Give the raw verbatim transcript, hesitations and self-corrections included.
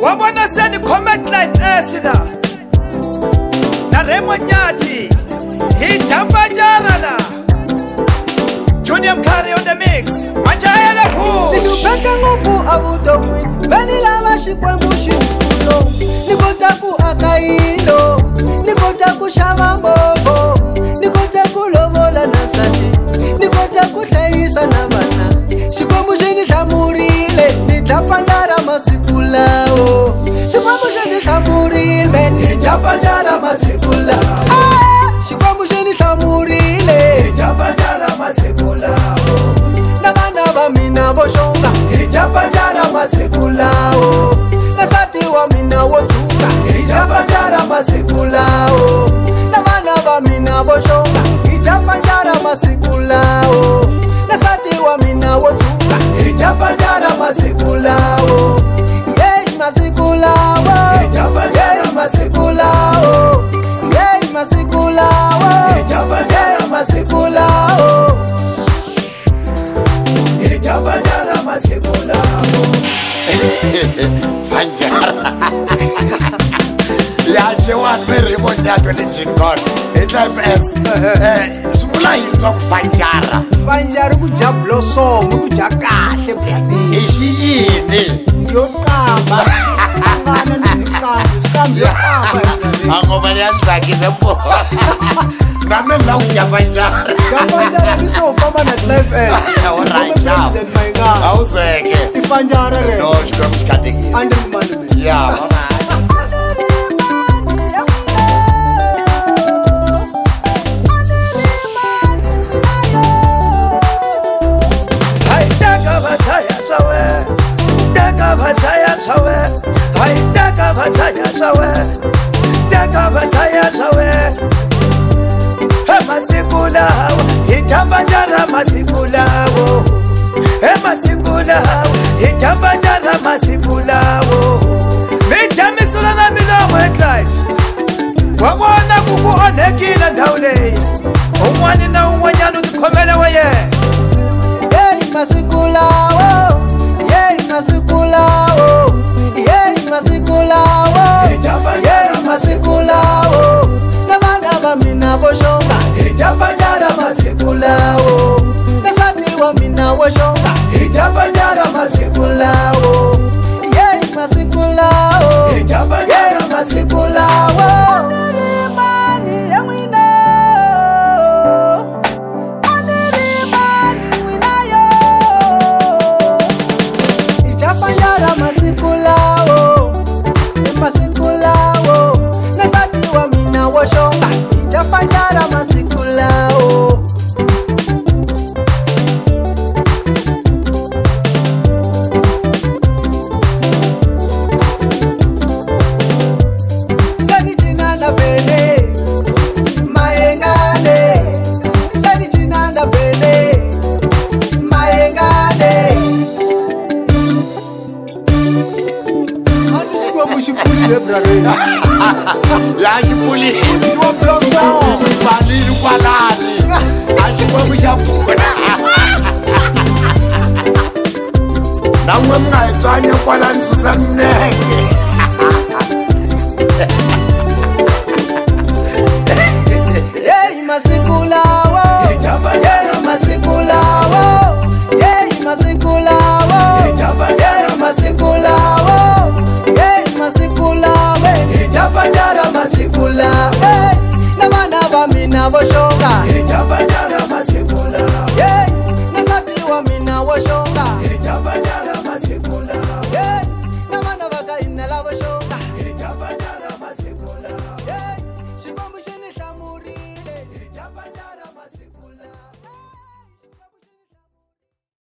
Wabona seni comment life esida na remo nyati hitamba jarana Junior Mkari on the mix majayele huu Nidupeka ngupu abutomwi Beni lavashi kwe mushi mkulo Nikota ku akailo Nikota ku shava mbobo Nikota ku lovola na sati Nikota ku taisa na bana Shikwamushi nitamurile Nitafanyara masikulao Shikwamushi nitamurile Nitafanyara masikulao Shikwamushi nitamurile Nitafanyara masikulao Nabana wa mina voshonga Nitafanyara masikulao Nasati wa mina wotunga Nitafanyara masikulao Nabana wa mina voshonga Nitafanyara masikulao Nasati wa mina wotunga Nitafanyara masikulao Yei masikulao Nitafanyara masikulao Yei masikulao Nitafanyara masikulao Nitafanyara masikulao Fanjara Yashe wa siri monyatwe ni chingoni H F S Mulayizo kufanjara Fanjara kuja blossom, kuja kate Ishi yini Yokamba Angomani anzaki zepo Na menda kuja fanjara Fanjara kiso ufama na life end Alright now Auzeke Ifanjara re No, shukwa mshikatiki Andrumani Yeah, alright Hitambanjara masikulawo Emasikulawo Hitambanjara masikulawo Mitamisula na milawo headlife Wabona kukuonekila ndaule Umwani na umwanyanu tukomelewe ye Yei masikulawo Yei masikulawo Yei masikulawo Hitambanjara masikulawo Namanaba minavoshonga Hitambanjara masikulawo Nasati wa mina washonga Hitambanjara masikulawo Yei masikulawo Hitambanjara masikulawo Asilimani ya mwina Asilimani mwina yo Hitambanjara masikulawo Masikulawo Nasati wa mina washonga Hitambanjara masikulao Ya shipuli Kwa blosa Mbaliru kwa lani Ashipwa mshapuna Na uwe mga etwanya kwa lani Susan Nege Yei masikulawo Yei masikulawo Yei masikulawo Yei masikulawo Hitambanjara masikulawo Namanaba mina voshonga